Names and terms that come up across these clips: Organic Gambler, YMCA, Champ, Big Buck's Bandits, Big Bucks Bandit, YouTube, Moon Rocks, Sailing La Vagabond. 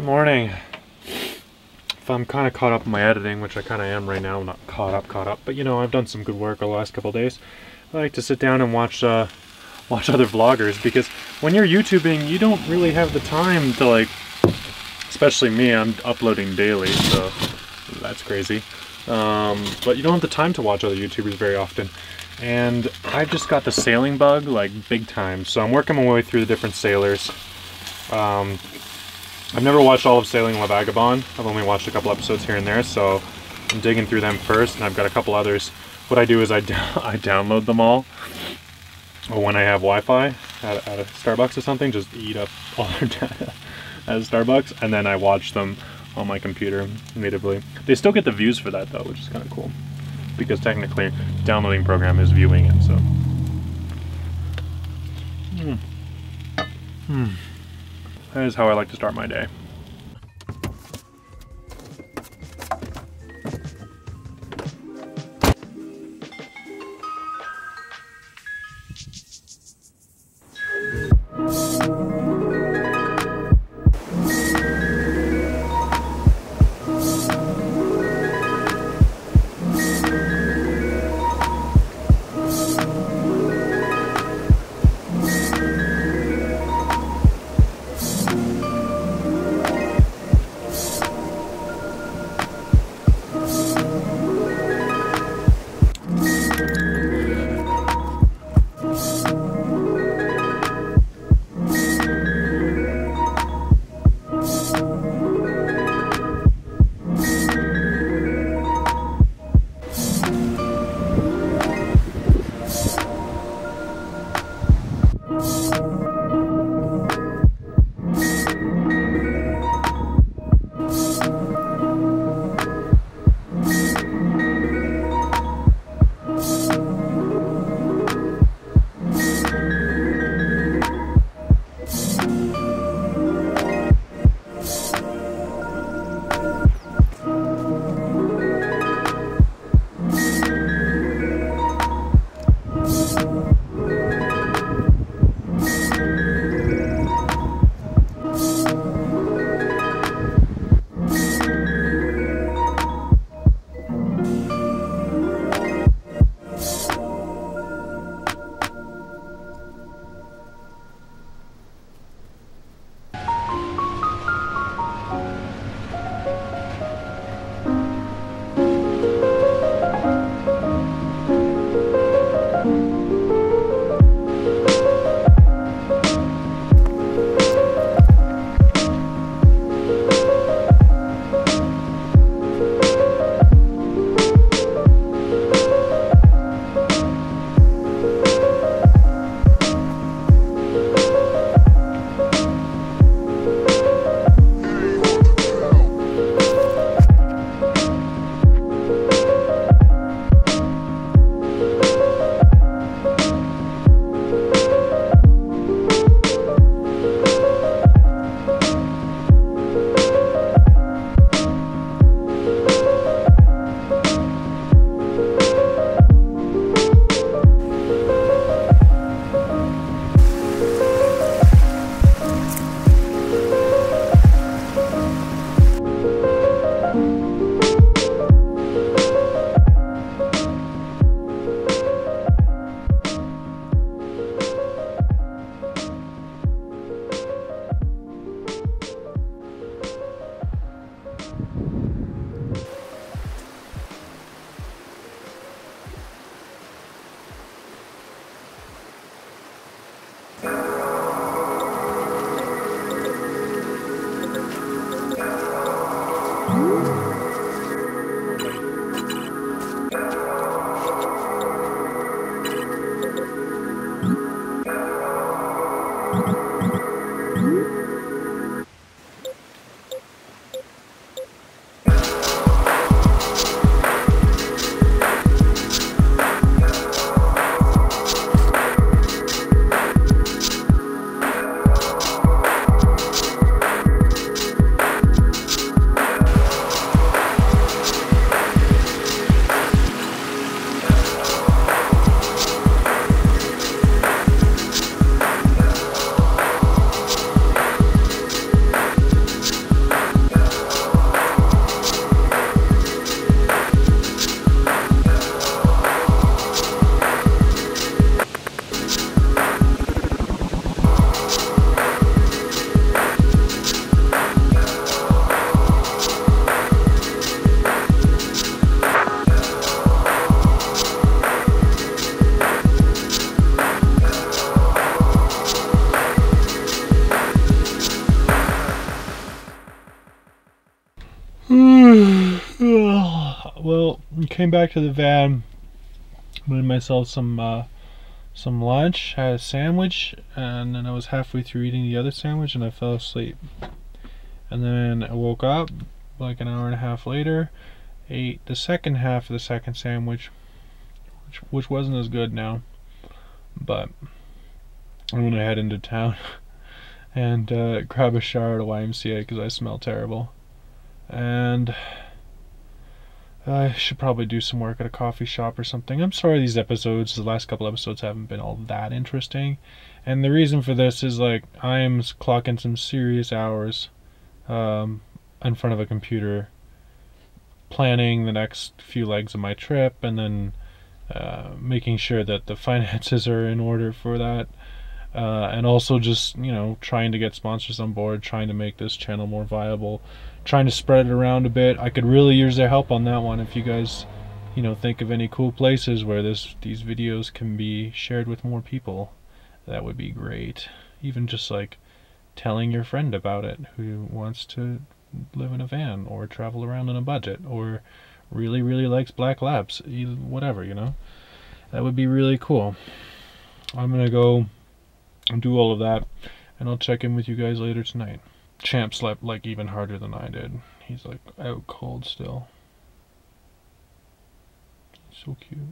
Good morning. If I'm kind of caught up in my editing, which I kind of am right now, I'm not caught up, but you know, I've done some good work the last couple days. I like to sit down and watch other vloggers, because when you're YouTubing, you don't really have the time to, like, especially me, I'm uploading daily, so that's crazy. But you don't have the time to watch other YouTubers very often. And I've just got the sailing bug, like, big time. So I'm working my way through the different sailors. I've never watched all of Sailing La Vagabond. I've only watched a couple episodes here and there, so I'm digging through them first, and I've got a couple others. What I do is I download them all, or when I have Wi-Fi at a Starbucks or something, just eat up all their data at a Starbucks, and then I watch them on my computer natively. They still get the views for that, though, which is kind of cool, because technically downloading program is viewing it, so. That is how I like to start my day. Well, I came back to the van, made myself some lunch. I had a sandwich, and then I was halfway through eating the other sandwich and I fell asleep. And then I woke up like an hour and a half later, ate the second half of the second sandwich, which wasn't as good now, but I'm gonna head into town and grab a shower at a YMCA because I smell terrible. And I should probably do some work at a coffee shop or something. I'm sorry these episodes, the last couple episodes, haven't been all that interesting. And the reason for this is, like, I'm clocking some serious hours in front of a computer, planning the next few legs of my trip, and then making sure that the finances are in order for that. And also just, you know, trying to get sponsors on board, trying to make this channel more viable, trying to spread it around a bit. I could really use their help on that one. If you guys, you know, think of any cool places where these videos can be shared with more people, that would be great. Even just like telling your friend about it who wants to live in a van or travel around on a budget or really, really likes black labs, whatever, you know, that would be really cool. I'm gonna go and do all of that, and I'll check in with you guys later tonight. Champ slept like even harder than I did. He's like out cold still. So cute.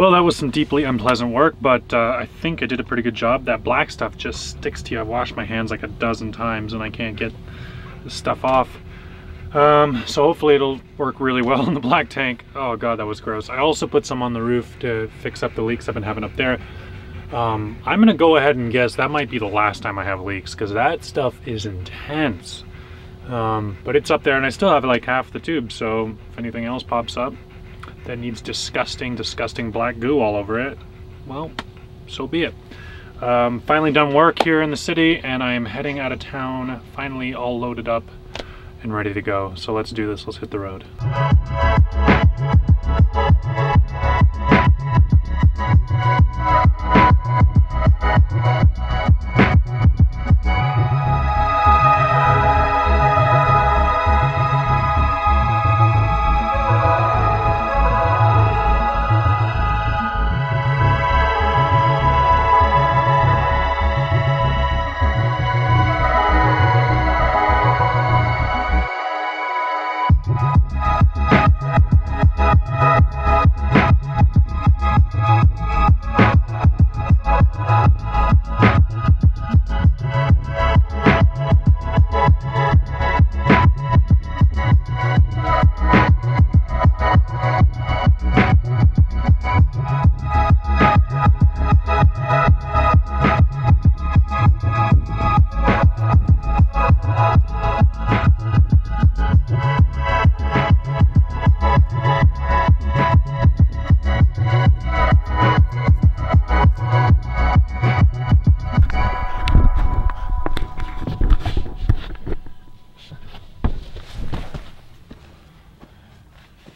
Well, that was some deeply unpleasant work, but I think I did a pretty good job. That black stuff just sticks to you. I've washed my hands like a dozen times and I can't get the stuff off. So hopefully it'll work really well in the black tank. Oh God, that was gross. I also put some on the roof to fix up the leaks I've been having up there. I'm gonna go ahead and guess that might be the last time I have leaks because that stuff is intense. But it's up there and I still have like half the tube, so if anything else pops up that needs disgusting, disgusting black goo all over it, well, so be it. Finally done work here in the city and I am heading out of town, finally all loaded up and ready to go. So let's do this, let's hit the road.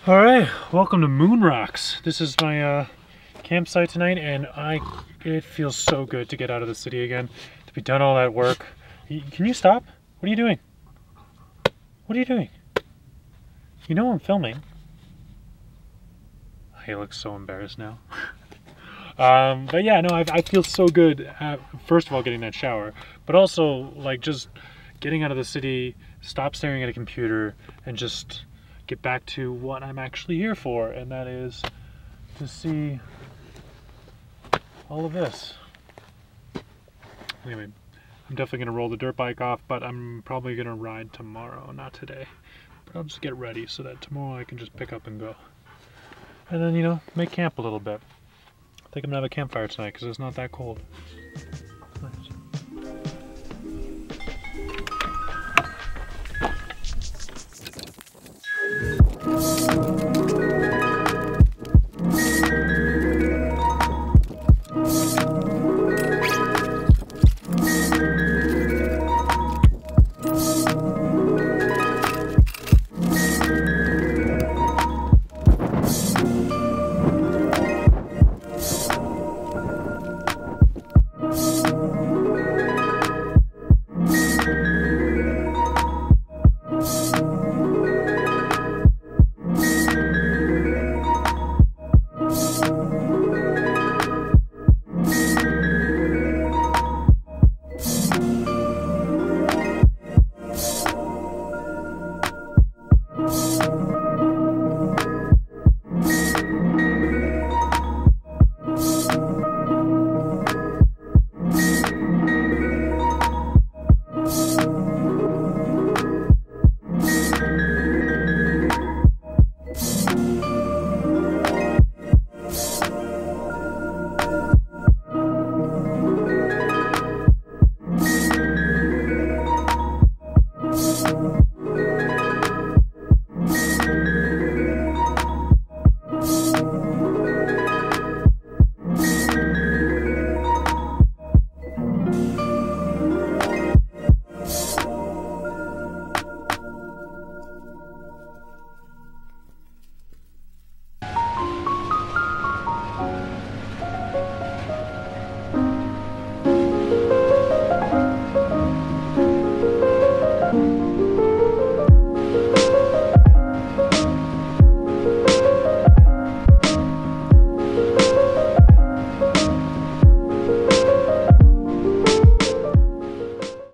All right, welcome to Moon Rocks. This is my campsite tonight, and it feels so good to get out of the city again, to be done all that work. Can you stop? What are you doing? What are you doing? You know I'm filming. I look so embarrassed now. But yeah, no, I feel so good, first of all, getting that shower, but also, like, just getting out of the city, stop staring at a computer, and just get back to what I'm actually here for, and that is to see all of this. Anyway, I'm definitely gonna roll the dirt bike off, but I'm probably gonna ride tomorrow, not today. But I'll just get ready so that tomorrow I can just pick up and go. And then, you know, make camp a little bit. I think I'm gonna have a campfire tonight because it's not that cold.